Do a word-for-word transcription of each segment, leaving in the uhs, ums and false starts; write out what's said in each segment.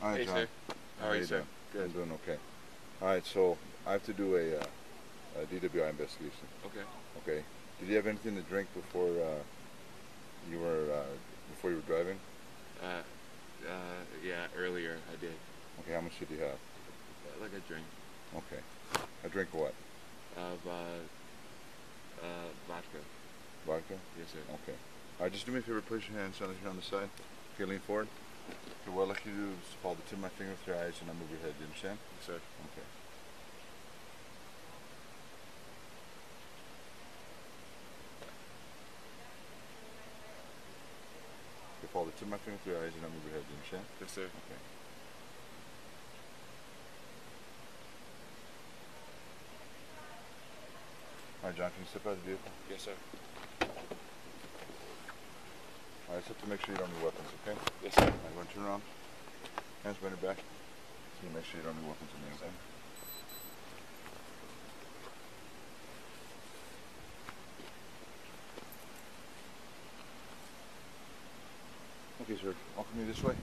Hi, hey, John. Sir. How, How are you, sir? Doing? Good. I'm doing okay. All right, so I have to do a, uh, a D W I investigation. Okay. Okay. Did you have anything to drink before uh, you were uh, before you were driving? Uh, uh, yeah, earlier I did. Okay. How much did you have? Uh, like a drink. Okay. A drink of what? Of uh, uh, vodka. Vodka? Yes, sir. Okay. All right, just do me a favor, place your hands on the side. Okay, lean forward. Okay, what I'd like you to do is follow the tip of my finger with your eyes and I move your head. Do you understand? Yes, sir. Okay. Okay, follow the tip of my finger with your eyes and I move your head. Do you understand? Yes, sir. Okay. Alright, John, can you step out of the vehicle? Yes, sir. Alright, just have to make sure you don't need weapons, okay? Yes, sir. Alright, go and turn around. Hands behind your back. So you make sure you don't need weapons in there, okay? Okay, sir. Walk with me this way.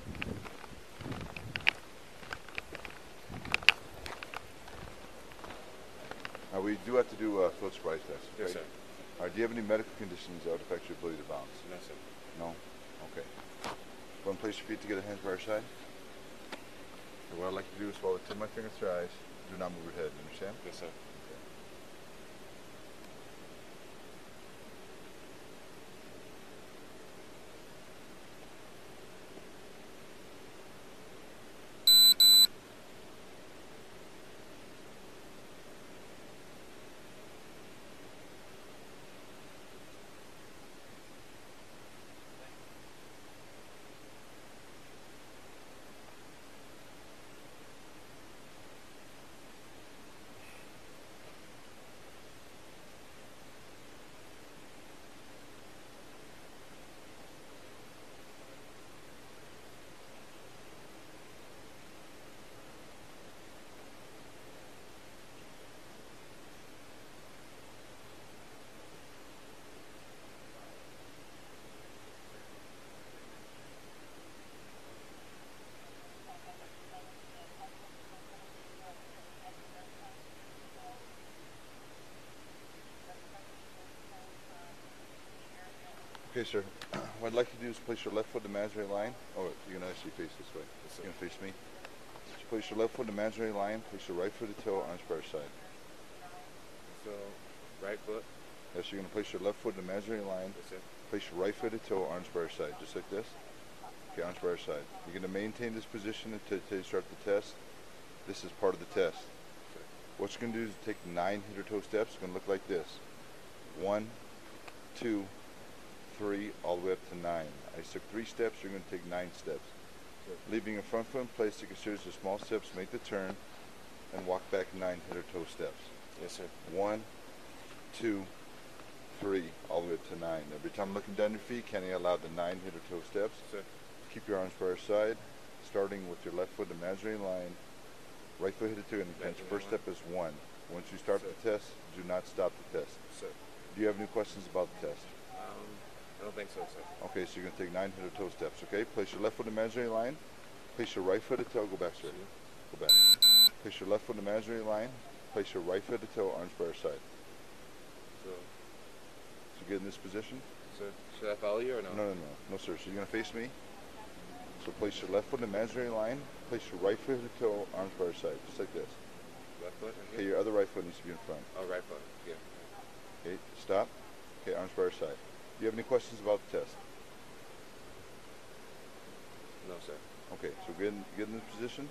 Now, we do have to do a foot surprise test, okay? Yes, sir. Alright, do you have any medical conditions that would affect your ability to bounce? No, sir. No? Okay. Go and place your feet together, hands by your side. And what I'd like you to do is follow the tip of my finger through your eyes. Do not move your head, you understand? Yes, sir. Okay. Okay, sir. What I'd like you to do is place your left foot in the imaginary line. Oh, you're going to actually face this way. Yes, you're going to face me. So place your left foot in the imaginary line. Place your right foot to toe, arms by your side. So, right foot? Yes, you're going to place your left foot in the imaginary line. Yes, sir. Place your right foot to toe, arms by your side. Just like this. Okay, arms by your side. You're going to maintain this position until you start the test. This is part of the test. Okay. What you're going to do is take nine heel-to-toe steps. It's going to look like this. One, two, three, all the way up to nine. I took three steps, you're going to take nine steps. Sure. Leaving your front foot in place, take a series of small steps, make the turn, and walk back nine head or toe steps. Yes, sir. One, two, three, all the way up to nine. Every time looking down your feet, counting out loud the nine head or toe steps. Sure. Keep your arms by your side, starting with your left foot in the imaginary line, right foot head to two, and the first step is one. Once you start sure. the test, do not stop the test. Sure. Do you have any questions about the test? I don't think so, sir. Okay, so you're going to take nine head or toe steps, okay? Place your left foot in the imaginary line. Place your right foot to toe. Go back, sir. Go back. Place your left foot in the imaginary line. Place your right foot to toe, arms by your side. So, so get in this position. So, should I follow you or no? No, no, no. No, sir. So you're going to face me. So place your left foot in the imaginary line. Place your right foot to toe, arms by your side. Just like this. Left foot? Okay, your other right foot needs to be in front. Oh, right foot. Yeah. Okay, stop. Okay, arms by your side. Do you have any questions about the test? No, sir. Okay, so get in, get in this position?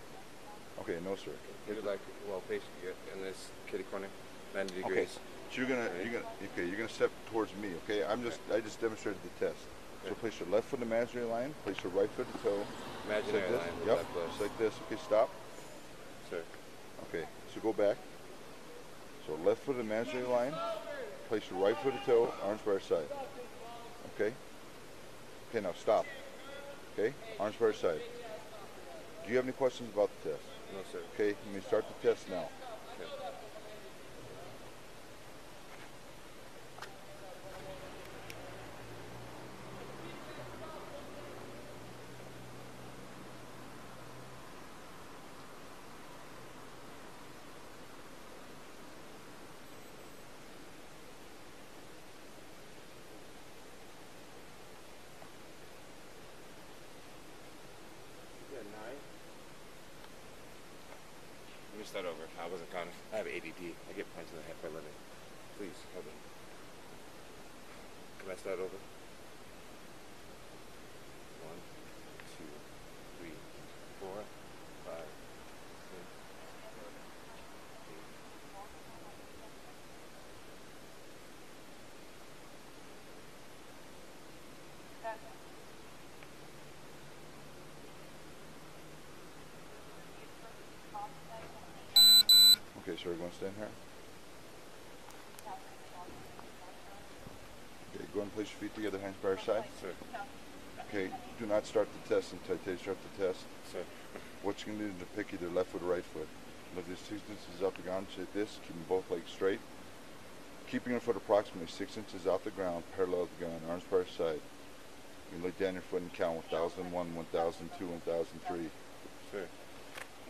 Okay, no, sir. You're like, well, patient in this kitty corner, ninety degrees. Okay, so you're gonna, you're gonna, okay, you're gonna step towards me, okay? I'm just, okay. I just demonstrated the test. Okay. So place your left foot in the imaginary line, place your right foot to toe. Imaginary line. Yep, just like this. Okay, stop. Sir. Okay, so go back. So left foot in the imaginary line, place your right foot to toe, arms by your side. Okay. Okay, now stop. Okay, arms by your side. Do you have any questions about the test? No, sir. Okay, let me start the test now. Okay. switch that over. I wasn't gone. I have A D D. I get punched in the head for a living. Please, help me. Can I start over? One, two, three, four, five, six, seven, eight. That's okay, so we're going to stand here. Okay, go and place your feet together, hands by your side. Sir. Okay, do not start the test until I start the test. Sir. What you're going to do is to pick either left foot or right foot. Lift your six inches off the ground, say this, keeping both legs straight. Keeping your foot approximately six inches off the ground, parallel to the ground, arms by your side. You look down your foot and count one thousand one, one thousand two, one thousand three. Sir.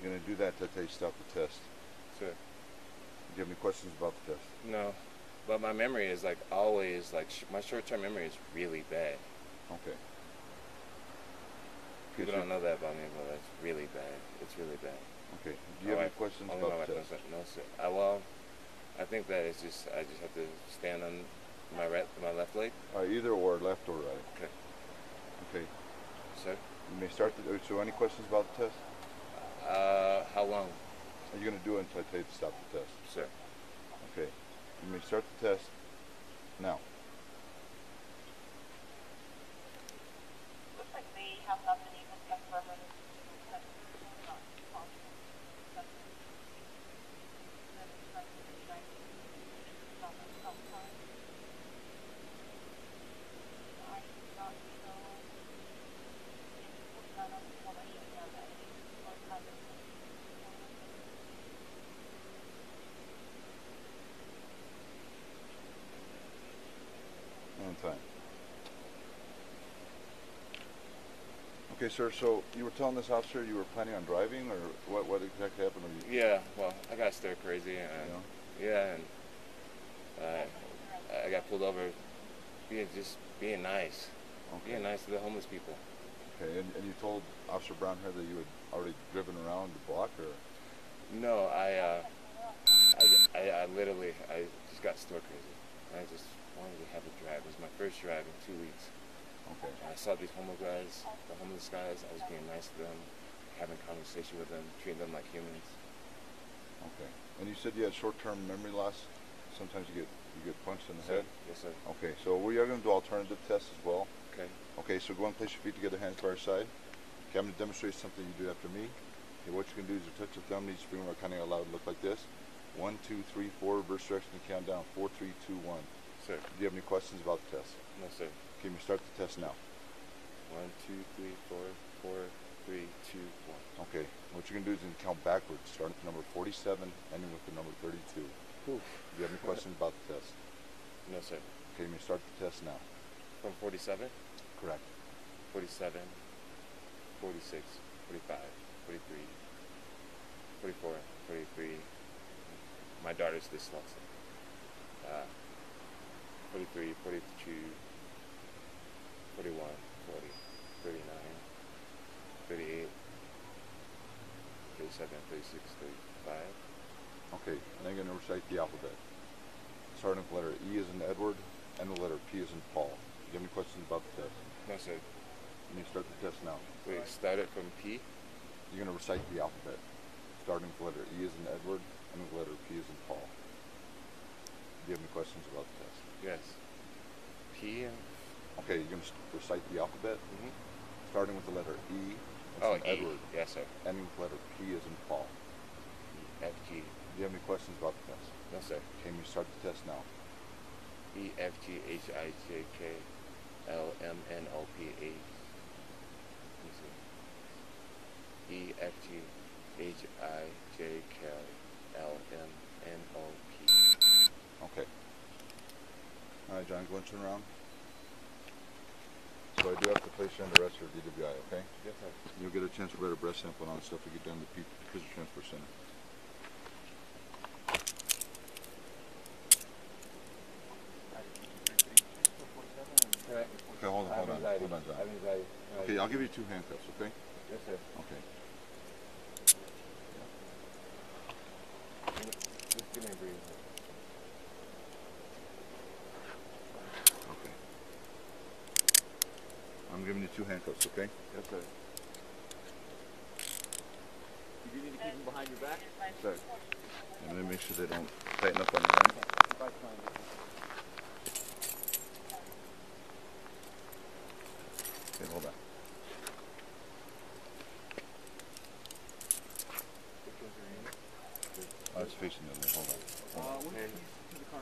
You're going to do that until you stop the test. Sir. Do you have any questions about the test? No, but my memory is like always, like sh my short-term memory is really bad. Okay. People don't know that about me, but it's really bad. It's really bad. Okay. Do you have any questions about the test? No, sir. I, well, I think that it's just, I just have to stand on my right, my left leg. Uh, either or, left or right. Okay. Okay. Sir? You may start the, so any questions about the test? Uh, how long? Are you going to do it until I tell you to stop the test? Sir. Okay. You may start the test now. Looks like they have not been able to confirm whether the test is not possible. And time. Okay, sir, so you were telling this officer you were planning on driving, or what, what exactly happened to you? Yeah, well, I got stir crazy, and you know? yeah, and uh, I got pulled over being just being nice, okay. being nice to the homeless people. Okay, and, and you told Officer Brownhead that you had already driven around the block, or? No, I, uh, I, I, I literally, I just got store crazy. I just wanted to have a drive. It was my first drive in two weeks. Okay. And I saw these homeless guys, the homeless guys, I was being nice to them, having a conversation with them, treating them like humans. Okay. And you said you had short-term memory loss? Sometimes you get, you get punched in the head? Yes, sir. Okay, so we are going to do alternative tests as well. Okay. Okay, so go and place your feet together, hands by your side. Okay, I'm going to demonstrate something you do after me. Okay, what you can do is you touch your thumb, knees, finger, kind of loud, look like this. One, two, three, four, reverse direction, count down, four, three, two, one. Sir. Do you have any questions about the test? No, sir. Can you start the test now? One, two, three, four, four, three, two, one. Okay, what you're going to do is you can count backwards, starting with number forty-seven, ending with the number thirty-two. Oof. Do you have any questions about the test? No, sir. Okay, you may start the test now. From forty-seven? Correct. forty-seven, forty-six, forty-five, forty-three, forty-four, forty-three. My daughter's dyslexic. Uh, forty-three, forty-two, forty-one, forty, thirty-nine, thirty-eight, thirty-seven, thirty-six, thirty-five. Okay, and I'm going to recite the alphabet. Starting with letter E as in Edward, and the letter P as in Paul. Do you have any questions about the test? No, sir. You need to start the test now. Wait, start it from P? You're going to recite the alphabet. Starting with letter E as in Edward, and the letter P as in Paul. Do you have any questions about the test? Yes. P and... Okay, you're going to recite the alphabet? Mm-hmm. Starting with the letter E as oh, in E. Edward. Yes, sir. Ending with letter P as in Paul. E, F, G. Do you have any questions about the test? No, sir. Can you start the test now? E, F, G, H, I, J, K, L, M, N, O, P, A. E, F, G, H, I, J, K, L, M, N, O, P. Okay. All right, John, go and turn around. So I do have to place you under arrest for D W I, okay? Yes, sir. You'll get a chance to write a breath sample and all that stuff to get down to the Prison Transfer Center. Okay, hold on, hold on, hold on, John. Okay, I'll give you two handcuffs, okay? Yes, sir. Okay. Give me a breather. Okay. I'm giving you two handcuffs, okay? Yes, sir. You need to keep them behind your back? Sir. I'm going to make sure they don't tighten up on the handcuffs. Okay, hold on. I was facing them. Hold on. Hold on. Uh, hey. All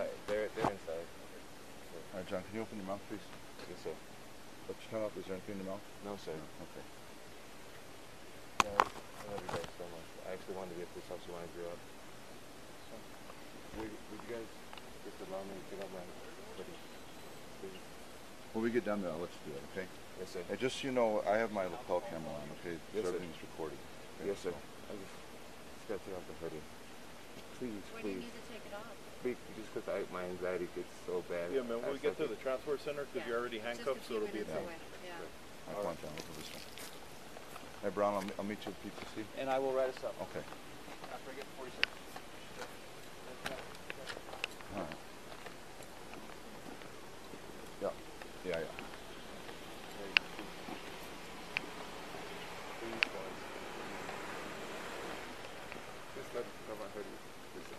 right, they're, they're inside. All right, John, can you open your mouth, please? Yes, sir. Let your tongue up. Is there anything in your mouth? No, sir. No. Okay. Yeah, I love you guys so much. I actually wanted to be a police officer when I grew up. So, would, would you guys just allow me to pick up my hoodie? Please. When we get down there, I'll let you do it, okay? Yes, sir. And just so you know, I have my lapel camera on, okay? Yes, so everything's recorded. Okay? Yes, sir. I just got to take off the hoodie. Please, please. Why do you need to take it off? Please, just because my anxiety gets so bad. Yeah, man, when we get to the transport center, because yeah. you're already handcuffed, so it'll be a thing. Yeah. All right, come on, John, look at this one. Hey, Brown, I'll, I'll meet you at P T C. And I will write us up. Okay. After I get forty-six. All right. Yeah, yeah, yeah.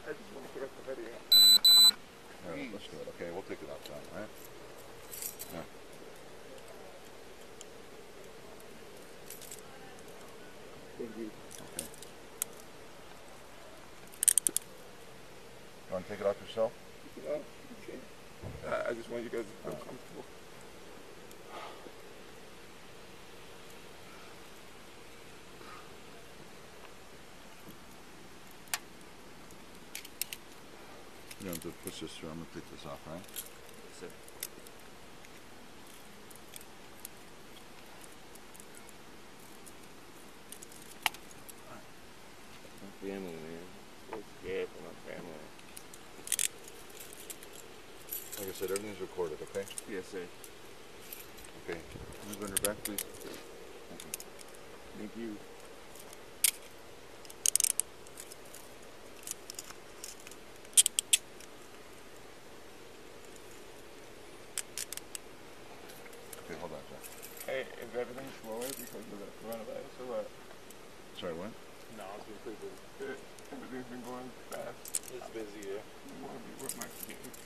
I just want to pick up the video. All right, let's do it. Okay, we'll take it outside, all right? All right. Thank you. Okay. You want to take it off yourself? No, okay. Uh, I just want you guys to feel comfortable. You don't have to push this through. I'm going to take this off, right? Yes, sir. My family, man. I'm so scared for my family. Like I said, everything's recorded, okay? Yes, sir. Okay. Move on your back, please. Thank you. Thank you. Hold on, John. Hey, is everything slower because of the coronavirus or what? Sorry, what? No, it's been pretty busy. Everything's been going fast. It's busy, yeah. I want to be with my kids.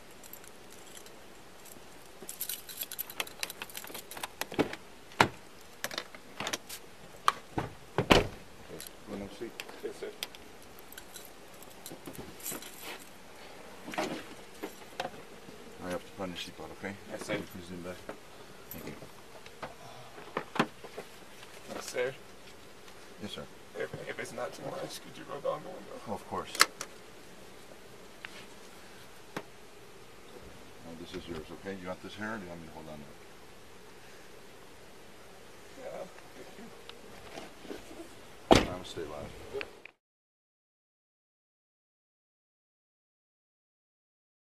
One more seat. Yes, sir. I have to find the seatbelt, okay? Yes, sir. Please lean back. Thank you. Yes, sir. Yes, sir. If, if it's not too much, could you roll down the window? Oh, of course. Now, this is yours, okay? You want this here, or do you want me to hold on to it?